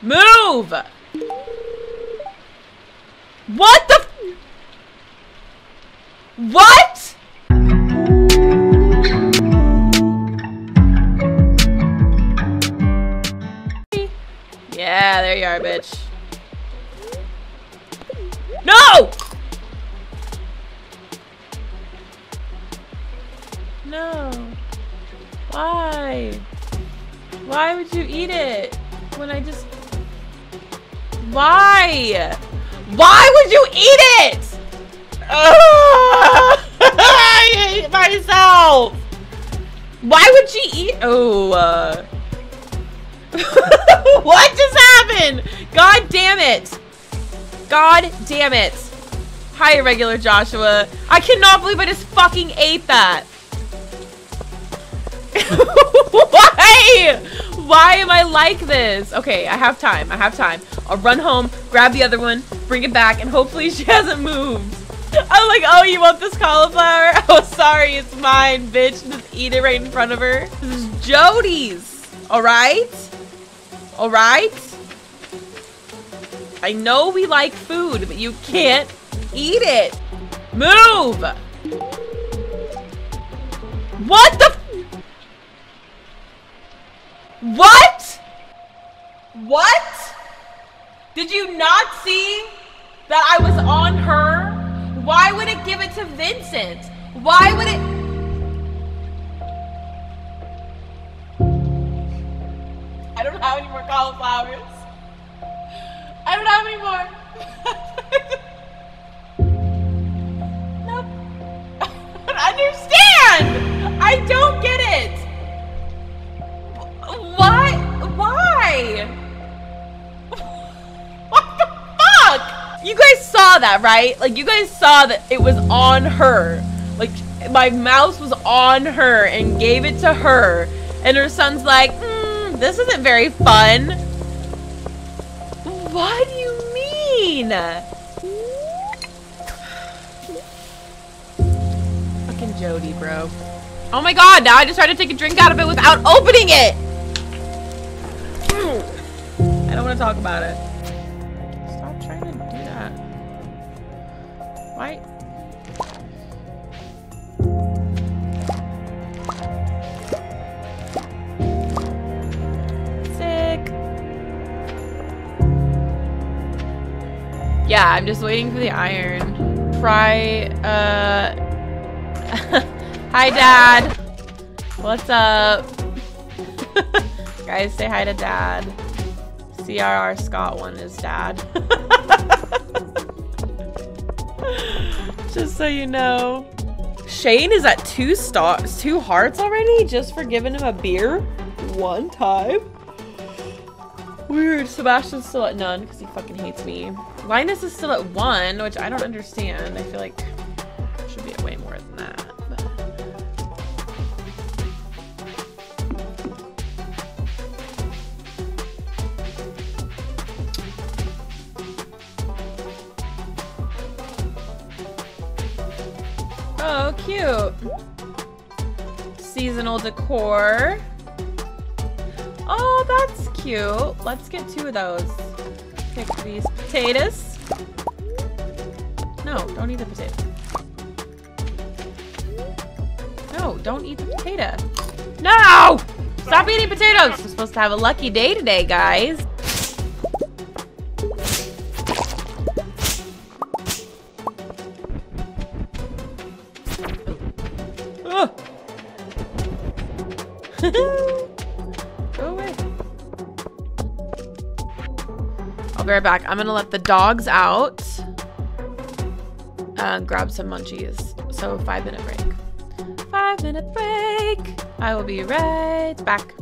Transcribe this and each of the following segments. Move! What the f- What?! Yeah, there you are, bitch. No! No. Why? Why would you eat it when I just... Why? Why would you eat it? Oh, I hate myself. Why would she eat? Oh, what just happened? God damn it. God damn it. Hi, Irregular Joshua. I cannot believe I just fucking ate that. Why? Why am I like this? Okay, I have time. I have time. I'll run home, grab the other one, bring it back, and hopefully she hasn't moved. I'm like, oh, you want this cauliflower? Oh, sorry, it's mine, bitch. Just eat it right in front of her. This is Jodi's. All right? All right? I know we like food, but you can't eat it. Move! What the? What? What? Did you not see that I was on her? Why would it give it to Vincent? Why would it? I don't have any more cauliflowers. I don't have any more. Nope. I don't understand. I don't get it. Why? Why? What the fuck? You guys saw that, right? Like, you guys saw that it was on her. Like, my mouse was on her and gave it to her. And her son's like, this isn't very fun. What do you mean? Fucking Jodi, bro. Oh my god, now I just tried to take a drink out of it without opening it! I don't want to talk about it. Stop trying to do that. Why? Sick. Yeah, I'm just waiting for the iron. Fry, Hi, Dad. What's up? Guys, say hi to Dad. CRR Scott one is Dad. Just so you know. Shane is at 2 stars, 2 hearts already just for giving him a beer one time. Weird. Sebastian's still at none because he fucking hates me. Linus is still at 1, which I don't understand. I feel like it should be at way more than that. Oh, cute. Seasonal decor. Oh, that's cute. Let's get 2 of those. Pick these potatoes. No, don't eat the potato. No, don't eat the potato. No! Stop eating potatoes! We're supposed to have a lucky day today, guys. Be right back. I'm gonna let the dogs out and grab some munchies. So 5-minute break. 5-minute break. I will be right back.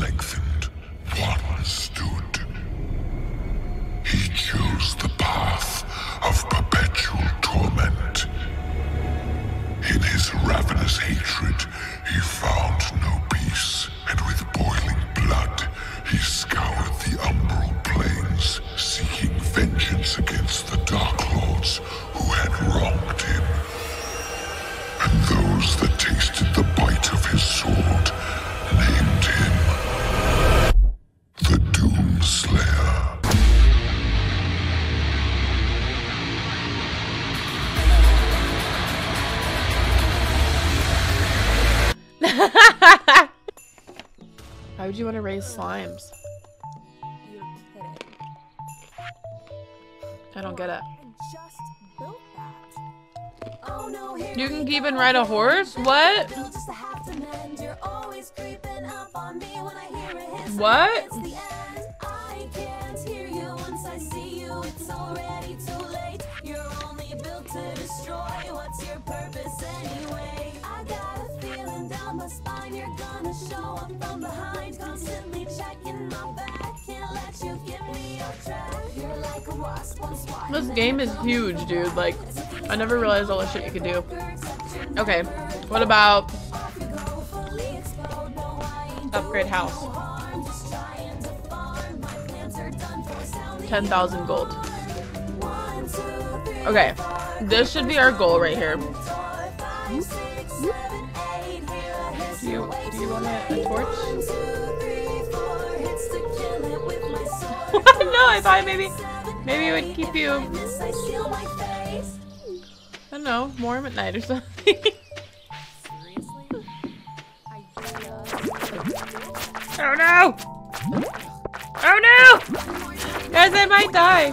Lengthen. chose the path of perpetual torment. In his ravenous hatred, he found no peace, and with boiling blood, he scoured the umbral plains, seeking vengeance against the Dark Lords who had wronged him. And those that tasted the bite of his sword named him the Doomslayer. Why would you want to raise slimes? You're kidding. I don't get it. I just built that. Oh, no, you can keep and ride a horse? What? What? This game is huge, dude. Like, I never realized all the shit you could do. Okay, what about upgrade house? 10,000 gold. Okay, this should be our goal right here. Do you want a torch? No, I thought maybe it would keep you, I don't know, warm at night or something. Oh no! Oh no! Guys, I might die.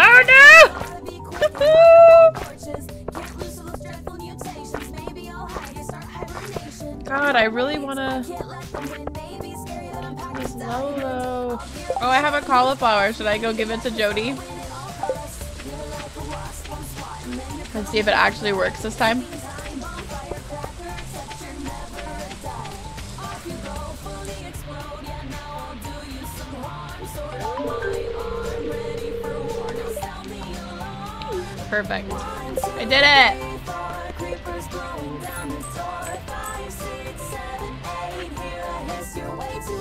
Oh no! God, I really wanna. Lolo. Oh, I have a cauliflower. Should I go give it to Jodi? Let's see if it actually works this time. Perfect. I did it!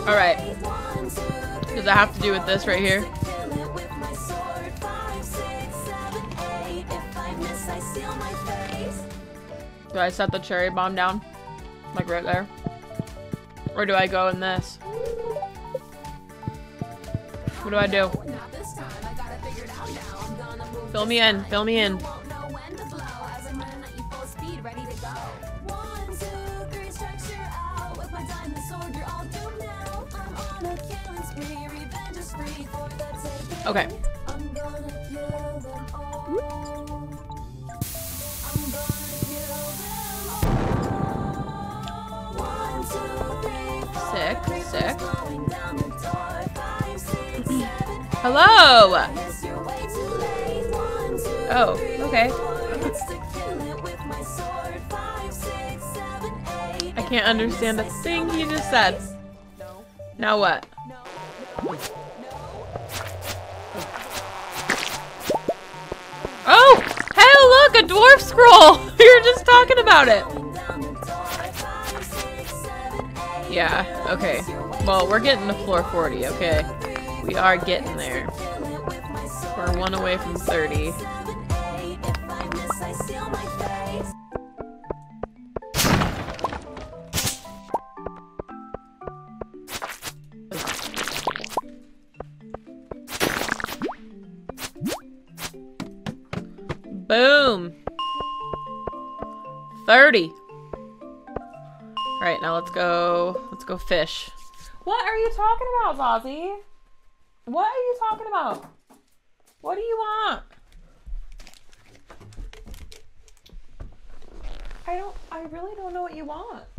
Alright, because I have to do with this right here. Do I set the cherry bomb down? Like right there? Or do I go in this? What do I do? Fill me in, fill me in. Okay. Sick. Hello! Oh, okay. I can't understand a thing he just said. Now what? Oh! Hey, look! A dwarf scroll! We were just talking about it! Yeah, okay. Well, we're getting to floor 40, okay? We are getting there. We're one away from 30. Boom! 30! Alright, now let's go fish. What are you talking about, Zazie? What are you talking about? What do you want? I really don't know what you want.